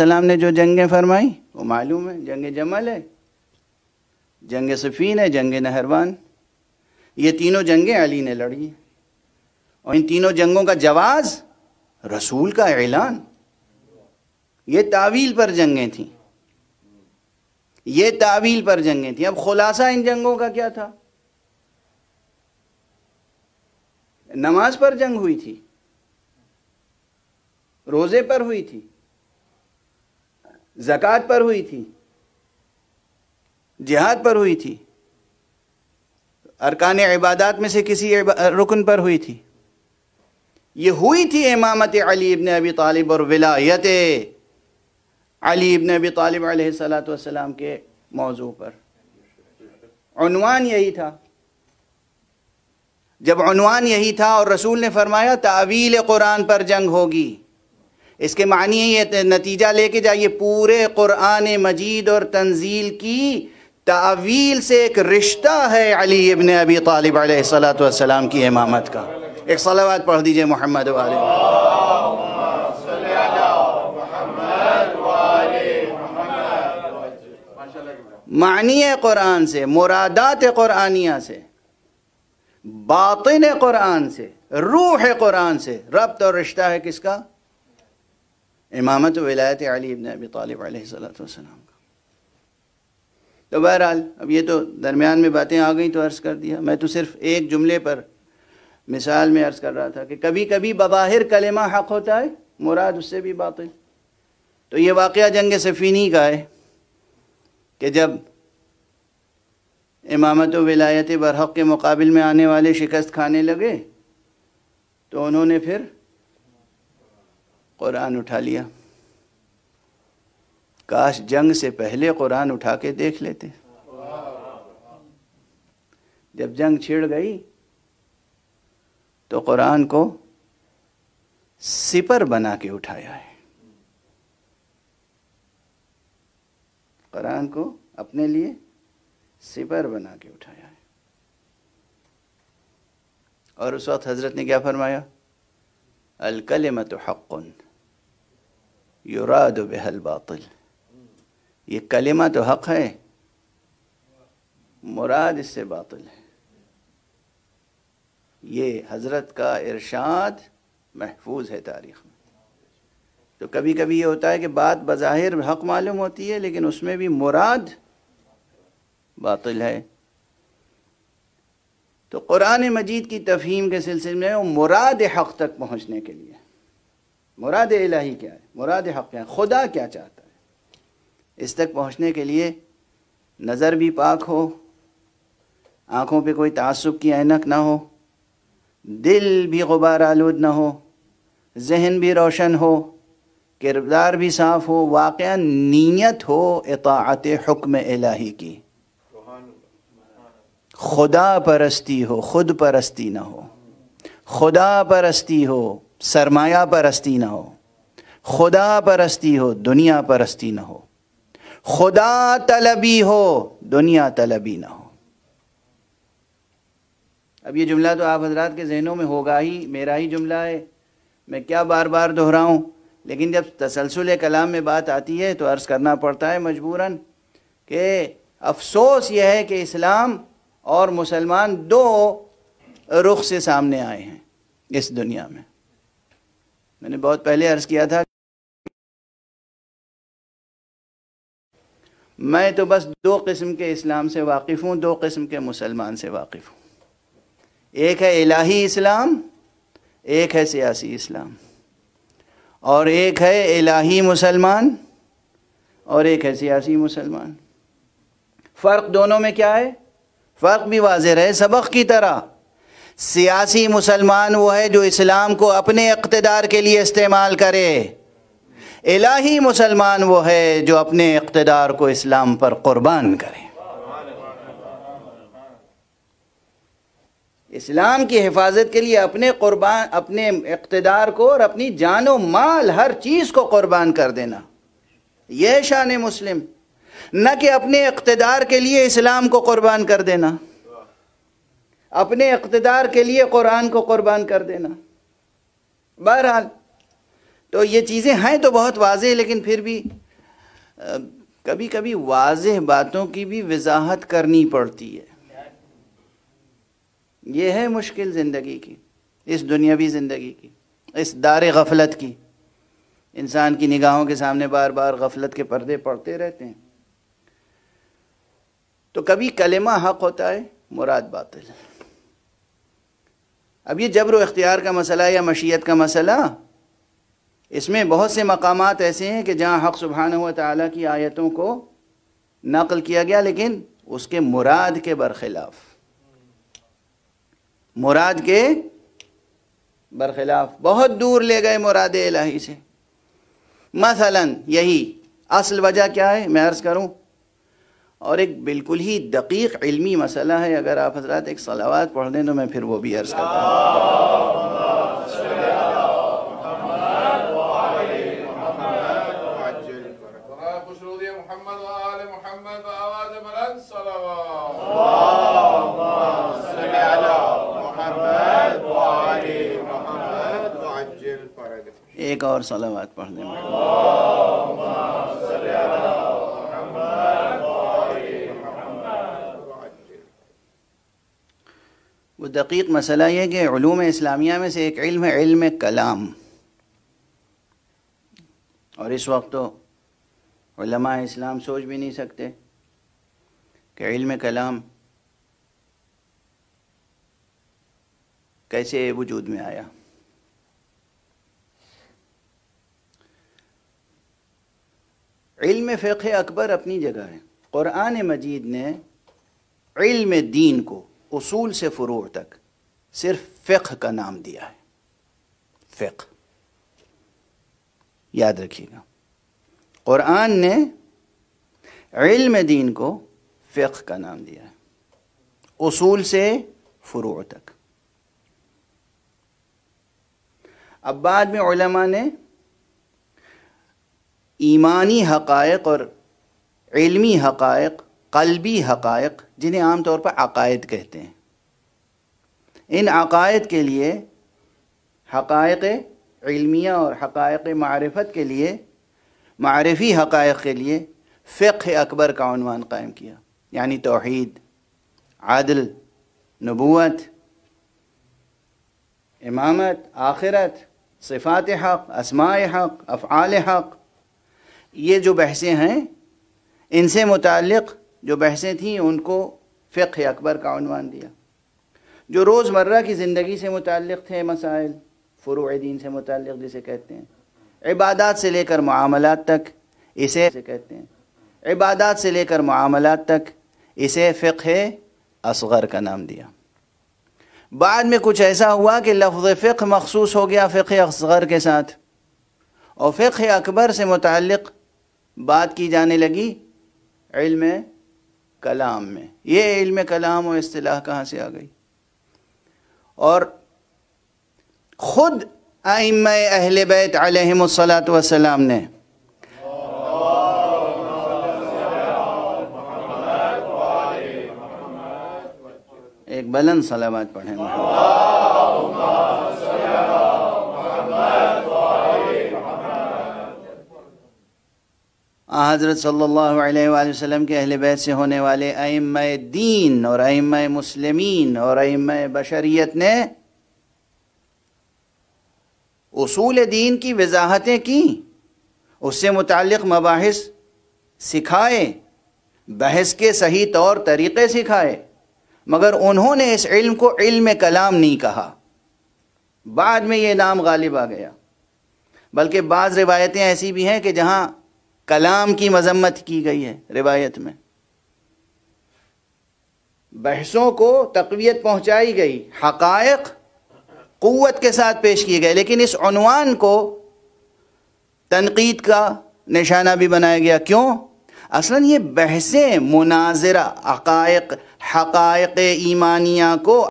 सलाम ने जो जंगें फरमाई वो मालूम है, जंग जमल है, जंग सफ़ीन है, जंग नहरवान, ये तीनों जंगें अली ने लड़ी हैं। और इन तीनों जंगों का जवाज़ रसूल का ऐलान, ये तावील पर जंगें थीं, ये तावील पर जंगें थीं। अब खुलासा इन जंगों का क्या था? नमाज पर जंग हुई थी, रोज़े पर हुई थी, ज़कात पर हुई थी, जिहाद पर हुई थी, अरकान इबादात में से किसी रुकन पर हुई थी। ये हुई थी इमामत अली इब्न अबी तालिब और विलायत अली इब्न अबी तालिब अलैहिस्सलातु वस्सलाम के मौजू पर। उन्वान यही था। जब उन्वान यही था और रसूल ने फरमाया तावील कुरान पर जंग होगी, इसके मानी ये नतीजा लेके जाइए पूरे कुरान मजीद और तंजील की तावील से एक रिश्ता है अली इब्न अबी तालिब अलैहिस्सलातु वस्सलाम की इमामत का। एक सलावत पढ़ दीजिए मोहम्मद वाले। मानी कुरान से, मुरादात कुरानिया से, बातिन कुरान से, रूह कुरान से रब्त और रिश्ता है किसका? इमामत विलायत अली इब्न अबी तालिब अलैहिस्सलातु वस्सलाम का। तो बहरहाल अब ये तो दरमियान में बातें आ गई तो अर्ज़ कर दिया। मैं तो सिर्फ एक जुमले पर मिसाल में अर्ज़ कर रहा था कि कभी कभी बबाहिर कलेमा हक़ होता है, मुराद उससे भी बातिल। तो ये वाक़या जंग सफ़ीनी का है कि जब इमामत विलायत बरहक़ के मुकाबले में आने वाले शिकस्त खाने लगे तो उन्होंने फिर कुरान उठा लिया। काश जंग से पहले कुरान उठा के देख लेते। जब जंग छिड़ गई तो कुरान को सिपर बना के उठाया है, कुरान को अपने लिए सिपर बना के उठाया है। और उस वक्त हजरत ने क्या फरमाया? अल कलिमतु हक़्क़ुन युरादु बिहल बातिल। ये कलिमा तो हक़ है, मुराद इससे बातिल है। ये हज़रत का इरशाद महफूज है तारीख़ में। तो कभी कभी ये होता है कि बात बज़ाहिर हक़ मालूम होती है लेकिन उसमें भी मुराद बातिल है। तो क़ुरान मजीद की तफ़हीम के सिलसिले में मुराद हक़ तक पहुँचने के लिए मुराद इलाही क्या है, मुराद हक़ क्या है, खुदा क्या चाहता है, इस तक पहुँचने के लिए नज़र भी पाक हो, आँखों पे कोई तासुब की ऐनक ना हो, दिल भी गुबार आलूद ना हो, जहन भी रोशन हो, किरदार भी साफ़ हो, वाक़या नीयत हो इताअत हुक्म इलाही की, खुदा परस्ती हो, खुद परस्ती ना हो, खुदा परस्ती हो, सरमाया परस्ती ना हो, खुदा परस्ती हो, दुनिया परस्ती ना हो, खुदा तलबी हो, दुनिया तलबी ना हो। अब ये जुमला तो आप हजरात के जहनों में होगा ही, मेरा ही जुमला है, मैं क्या बार बार दोहराऊं, लेकिन जब तसलसुल कलाम में बात आती है तो अर्ज़ करना पड़ता है मजबूरन कि अफसोस यह है कि इस्लाम और मुसलमान दो रुख से सामने आए हैं इस दुनिया में। मैंने बहुत पहले अर्ज़ किया था मैं तो बस दो किस्म के इस्लाम से वाकिफ़ हूँ, दो किस्म के मुसलमान से वाकिफ़ हूँ। एक है इलाही इस्लाम, एक है सियासी इस्लाम, और एक है इलाही मुसलमान और एक है सियासी मुसलमान। फ़र्क दोनों में क्या है? फ़र्क भी वाज़ेह है सबक की तरह। सियासी मुसलमान वो है जो इस्लाम को अपने इक़्तिदार के लिए इस्तेमाल करे, इलाही मुसलमान वो है जो अपने इक़्तिदार को इस्लाम पर क़ुरबान करे। इस्लाम की हिफाजत के लिए अपने क़ुरबान, अपने इक़्तिदार को और अपनी जानो माल हर चीज़ को क़ुरबान कर देना, यह शान मुस्लिम। न कि अपने इक़्तिदार के लिए इस्लाम को क़ुरबान कर देना, अपने इक़्तिदार के लिए क़ुरान को क़ुरबान कर देना। बहरहाल तो ये चीज़ें हैं तो बहुत वाज़ेह, लेकिन फिर भी कभी कभी वाज़ेह बातों की भी वजाहत करनी पड़ती है। ये है मुश्किल ज़िंदगी की, इस दुनियावी ज़िंदगी की, इस दारे गफलत की। इंसान की निगाहों के सामने बार बार गफलत के पर्दे पड़ते रहते हैं। तो कभी कलेमा हक होता है, मुराद बातिल। अब ये जबर व इख्तियार का मसला या मशीयत का मसला, इसमें बहुत से मकामात ऐसे हैं कि जहाँ हक़ सुब्हानहू व तआला की आयतों को नक़ल किया गया लेकिन उसके मुराद के बरखिलाफ, मुराद के बरखिलाफ बहुत दूर ले गए मुराद इलाही से। मसलन यही असल वजह क्या है मैं अर्ज़ करूँ, और एक बिल्कुल ही दकीक इल्मी मसला है। अगर आप हजरात एक सलावात पढ़ दें तो मैं फिर वो भी अर्ज़ करता हूँ। एक और सलावात पढ़ दें। वो दकीक मसला यह है कि उलूम इस्लामिया में से एक इल्म है इल्म कलाम, और इस वक्त तो उलमा इस्लाम सोच भी नहीं सकते कि इल्म कलाम कैसे वजूद में आया। इल्म फ़िक़्ह अकबर अपनी जगह है। क़ुरान मजीद ने इल्म दीन को उसूल से फ़ुरूअ तक सिर्फ फ़िक़्ह का नाम दिया है। फ़िक़्ह याद रखिएगा, क़ुरान ने इल्म दीन को फ़िक़्ह का नाम दिया है, उसूल से फ़ुरूअ तक। अब बाद में उलमा ने ईमानी हक़ाइक़ और इल्मी हक़ाइक़, क़ल्बी हक़ाइक़ जिन्हें आम तौर पर अक़ायद कहते हैं, इन अक़ायद के लिए हक़ाइक़ इल्मिया और हक़ाइक़ मारिफत के लिए, मारिफी हक़ाइक़ के लिए फ़िक़्ह अकबर का उन्वान कायम किया। यानी तौहीद, आदल, नबूवत, इमामत, आखिरत, सिफ़ात हक़, अस्माए हक़, अफ़आल हक़, ये जो बहसें हैं इनसे मुतालिक़ जो बहसें थीं उनको फ़िक़्ह अकबर का उन्वान दिया। जो रोज़मर्रा की ज़िंदगी से मुतालिक़ थे मसाइल, फ़ुरूए दीन से मुतालिक़ जिसे कहते हैं, इबादात से लेकर मामलात तक, इसे कहते हैं इबादात से लेकर मामलात तक, इसे फ़िक़्ह असग़र का नाम दिया। बाद में कुछ ऐसा हुआ कि लफ्ज़ फ़िक़्ह मख़सूस हो गया फ़िक़्ह असग़र के साथ, और फ़िक़्ह अकबर से मुतालिक़ बात की जाने लगी इल्म कलाम में। ये इल्म कलाम और इस्तिलाह कहाँ से आ गई? और ख़ुद आइम्माए अहले बैत अलैहिमुस्सलातु वस्सलाम ने एक बुलंद सलावत पढ़े। हज़रत सल्लल्लाहु अलैहि वसल्लम के अहले बैत से होने वाले अइम्माए दीन और अइम्माए मुस्लिमीन और अइम्माए बशरियत ने उसूल दीन की वजाहतें की, उससे मुतालिक़ मबाहिस सिखाए, बहस के सही तौर तरीक़े सिखाए, मगर उन्होंने इस इल्म को इल्म कलाम नहीं कहा। बाद में ये नाम गालिब आ गया। बल्कि बाज़ रिवायतें ऐसी भी हैं कि जहाँ कलाम की मजम्मत की गई है रिवायत में, बहसों को तक़वियत पहुँचाई गई, हक़ाइक़ क़ुव्वत के साथ पेश किए गए, लेकिन इस उन्वान को तनक़ीद का निशाना भी बनाया गया। क्यों? असलन ये बहसें मुनाज़रा, हक़ाइक़ ईमानिया को